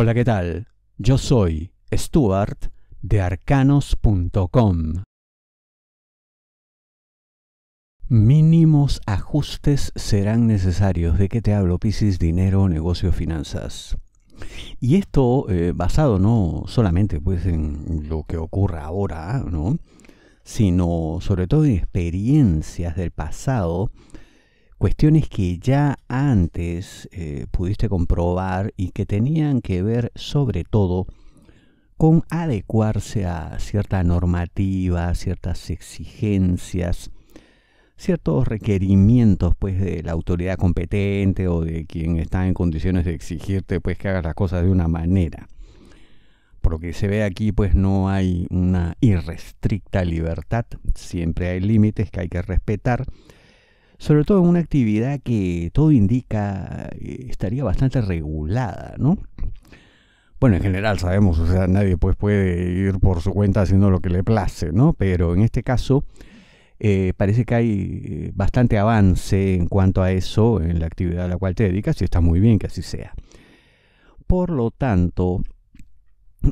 Hola, ¿qué tal? Yo soy Stuart de Arcanos.com. Mínimos ajustes serán necesarios. ¿De qué te hablo, Piscis? Dinero, negocio, finanzas. Y esto basado no solamente pues, en lo que ocurra ahora, ¿no?, sino sobre todo en experiencias del pasado, cuestiones que ya antes pudiste comprobar y que tenían que ver sobre todo con adecuarse a cierta normativa, ciertas exigencias, ciertos requerimientos pues de la autoridad competente o de quien está en condiciones de exigirte pues que hagas las cosas de una manera. Por lo que se ve aquí pues no hay una irrestricta libertad, siempre hay límites que hay que respetar, sobre todo en una actividad que todo indica estaría bastante regulada, ¿no? Bueno, en general sabemos, o sea, nadie pues puede ir por su cuenta haciendo lo que le place, ¿no? Pero en este caso parece que hay bastante avance en cuanto a eso en la actividad a la cual te dedicas y está muy bien que así sea. Por lo tanto,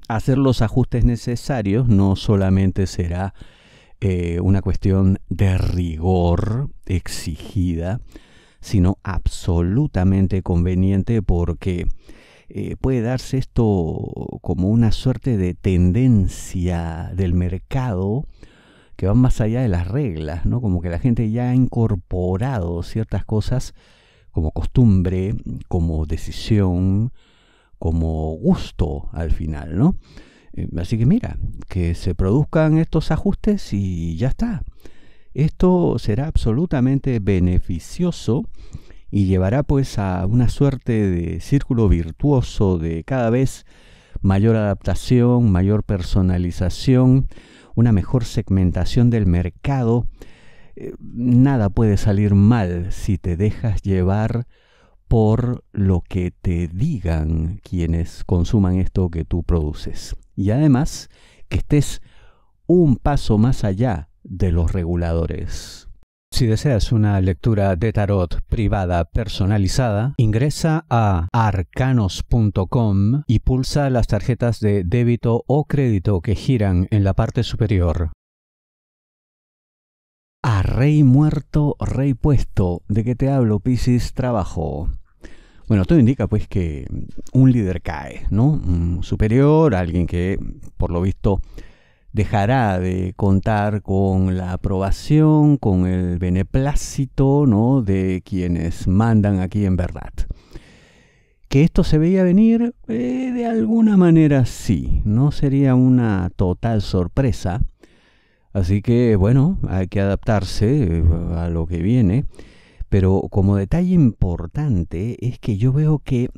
hacer los ajustes necesarios no solamente será una cuestión de rigor exigida, sino absolutamente conveniente, porque puede darse esto como una suerte de tendencia del mercado que van más allá de las reglas, ¿no? Como que la gente ya ha incorporado ciertas cosas como costumbre, como decisión, como gusto al final, ¿no? Así que mira, que se produzcan estos ajustes y ya está. Esto será absolutamente beneficioso y llevará pues a una suerte de círculo virtuoso de cada vez mayor adaptación, mayor personalización, una mejor segmentación del mercado. Nada puede salir mal si te dejas llevar por lo que te digan quienes consuman esto que tú produces. Y además, que estés un paso más allá de los reguladores. Si deseas una lectura de tarot privada personalizada, ingresa a arcanos.com y pulsa las tarjetas de débito o crédito que giran en la parte superior. A rey muerto, rey puesto. ¿De qué te hablo, Piscis? Trabajo. Bueno, todo indica pues que un líder cae, ¿no? Un superior, alguien que por lo visto dejará de contar con la aprobación, con el beneplácito, ¿no?, de quienes mandan aquí en verdad. ¿Que esto se veía venir? De alguna manera sí, no sería una total sorpresa. Así que, bueno, hay que adaptarse a lo que viene. Pero como detalle importante es que yo veo que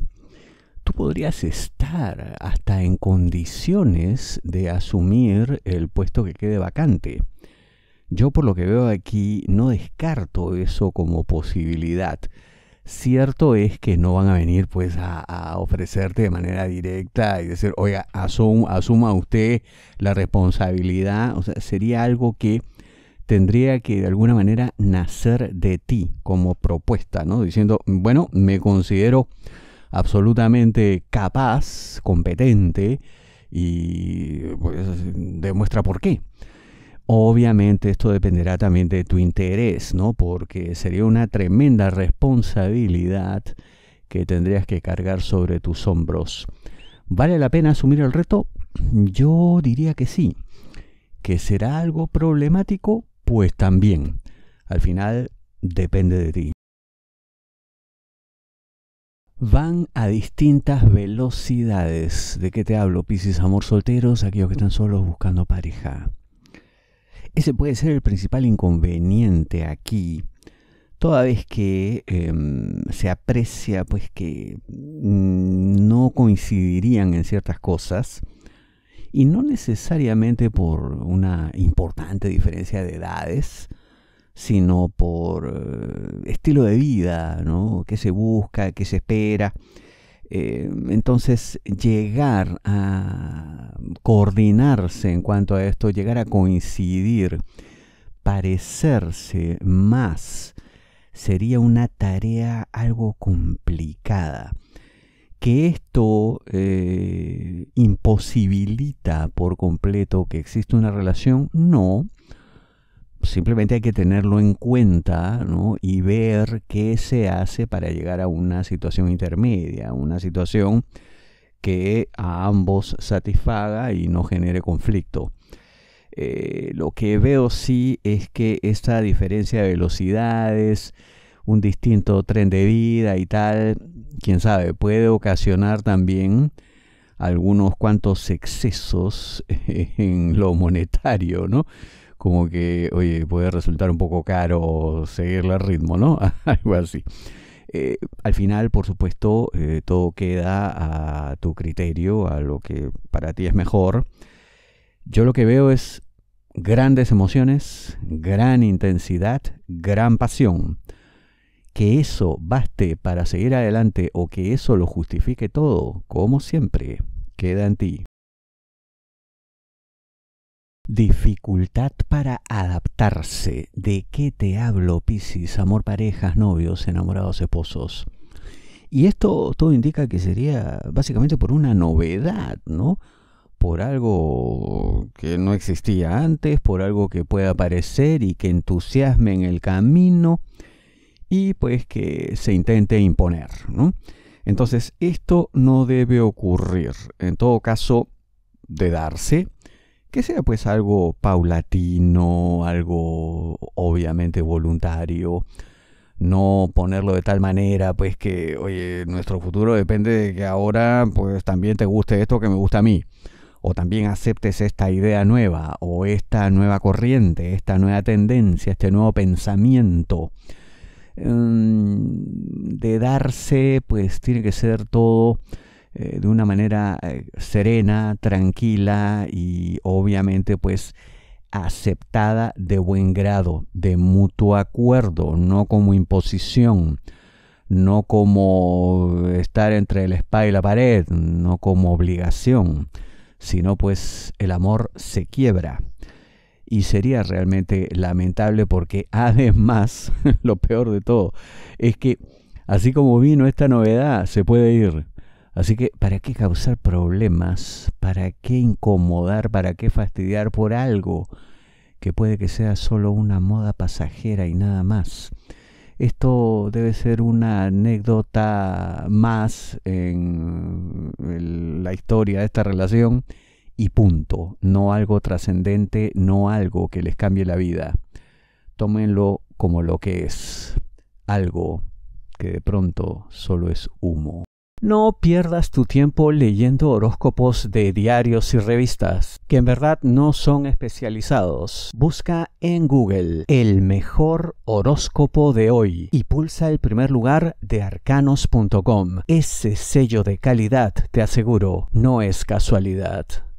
tú podrías estar hasta en condiciones de asumir el puesto que quede vacante. Yo por lo que veo aquí no descarto eso como posibilidad. Cierto es que no van a venir pues a ofrecerte de manera directa y decir, oiga, asuma usted la responsabilidad. O sea, sería algo que tendría que de alguna manera nacer de ti como propuesta, ¿no? Diciendo, bueno, me considero absolutamente capaz, competente, y pues demuestra por qué. Obviamente esto dependerá también de tu interés, ¿no? Porque sería una tremenda responsabilidad que tendrías que cargar sobre tus hombros. ¿Vale la pena asumir el reto? Yo diría que sí. ¿Que será algo problemático? Pues también. Al final depende de ti. Van a distintas velocidades. ¿De qué te hablo, Piscis? Amor, solteros, aquellos que están solos buscando pareja. Ese puede ser el principal inconveniente aquí, toda vez que se aprecia pues que no coincidirían en ciertas cosas, y no necesariamente por una importante diferencia de edades, sino por estilo de vida, ¿no? ¿Qué se busca? ¿Qué se espera? Entonces, llegar a coordinarse en cuanto a esto, llegar a coincidir, parecerse más, sería una tarea algo complicada. que esto imposibilita por completo que existe una relación, no. Simplemente hay que tenerlo en cuenta, ¿no? Y ver qué se hace para llegar a una situación intermedia, una situación que a ambos satisfaga y no genere conflicto. Lo que veo sí es que esta diferencia de velocidades, un distinto tren de vida y tal, quién sabe, puede ocasionar también algunos cuantos excesos en lo monetario, ¿no? Como que, oye, puede resultar un poco caro seguirle al ritmo, ¿no? Algo así. Al final, por supuesto, todo queda a tu criterio, a lo que para ti es mejor. Yo lo que veo es grandes emociones, gran intensidad, gran pasión. Que eso baste para seguir adelante o que eso lo justifique todo, como siempre, queda en ti. Dificultad para adaptarse. ¿De qué te hablo, Piscis? Amor, parejas, novios, enamorados, esposos. Y esto todo indica que sería básicamente por una novedad, ¿no? Por algo que no existía antes, por algo que pueda aparecer y que entusiasme en el camino y pues que se intente imponer, ¿no? Entonces, esto no debe ocurrir. En todo caso, de darse, que sea pues algo paulatino, algo obviamente voluntario, no ponerlo de tal manera pues que, oye, nuestro futuro depende de que ahora pues también te guste esto que me gusta a mí, o también aceptes esta idea nueva, o esta nueva corriente, esta nueva tendencia, este nuevo pensamiento. De darse pues tiene que ser todo de una manera serena, tranquila y obviamente pues aceptada de buen grado, de mutuo acuerdo, no como imposición, no como estar entre la espada y la pared, no como obligación, sino pues el amor se quiebra. Y sería realmente lamentable porque además, lo peor de todo, es que así como vino esta novedad, se puede ir. Así que, ¿para qué causar problemas? ¿Para qué incomodar? ¿Para qué fastidiar por algo que puede que sea solo una moda pasajera y nada más? Esto debe ser una anécdota más en la historia de esta relación y punto. No algo trascendente, no algo que les cambie la vida. Tómenlo como lo que es, algo que de pronto solo es humo. No pierdas tu tiempo leyendo horóscopos de diarios y revistas, que en verdad no son especializados. Busca en Google el mejor horóscopo de hoy y pulsa el primer lugar de Arcanos.com. Ese sello de calidad, te aseguro, no es casualidad.